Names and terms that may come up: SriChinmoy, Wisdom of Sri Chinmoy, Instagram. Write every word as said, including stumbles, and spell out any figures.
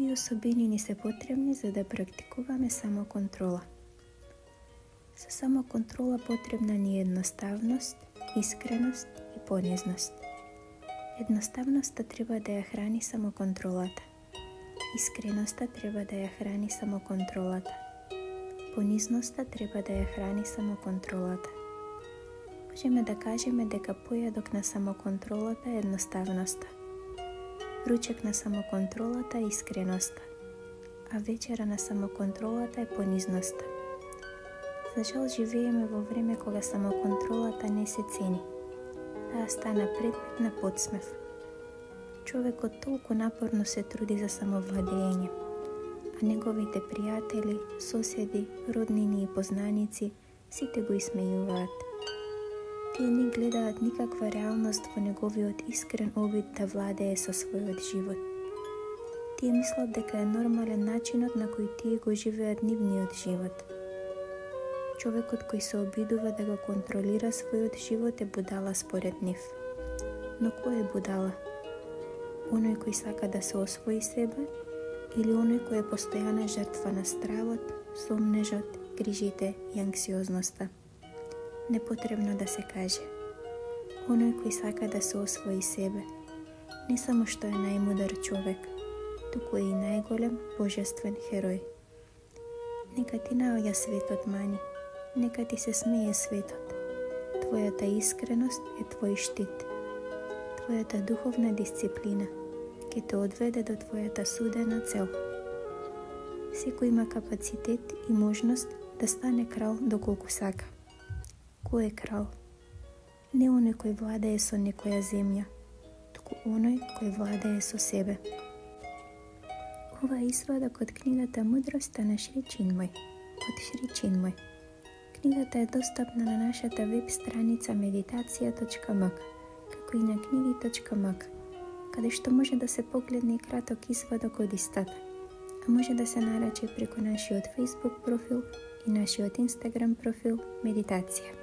кои особини ни се потребни за да практикуваме самоконтрола. За самоконтрола потребна ни е едноставност, искреност и понизност. Едноставноста треба да ја храни самоконтролата. Искреността треба да ја храни самоконтролата. Понизноста треба да ја храни самоконтролата. Можеме да кажеме дека појадок на самоконтролата е едноставноста. Ручек на самоконтролата е искреността. А вечера на самоконтролата е понизноста. За жал живееме во време кога самоконтролата не се цени. Таа стана предмет на подсмев. Човекот толку напорно се труди за самовладење, а неговите пријатели, соседи, роднини и познаници сите го исмејуваат. Тие не гледаат никаква реалност во неговиот искрен обид да владее со својот живот. Тие мислат дека е нормален начинот на кој тие го живеат нивниот живот. Човекот кој се обидува да го контролира својот живот е будала според нив. Но кој е будала? Оној кој сака да се освои себе или оној кој е постојана жртва на стравот, сомнежот, грижите и анксиозноста? Непотребно да се каже. Оној кој сака да се освои себе, не само што е најмудар човек, туку е и најголем божествен херој. Нека ти наоѓа светот мани, нека ти се смее светот. Твојата искреност е твој штит. Твојата духовна дисциплина ќе те одведе до твојата судена цел. Секој има капацитет и можност да стане крал доколку сака. Кој е крал? Не оној кој владее со некоја земја, туку оној кој владее со себе. Ова е извадок од книгата Мудроста на Шри Чинмој, од Шри Чинмој. Книгата е достапна на нашата веб страница медитација точка ем ка, како и на книги точка ем ка, каде што може да се погледне и краток извадок од истата, а може да се нарачи преку нашиот Facebook профил и нашиот Instagram профил Медитација.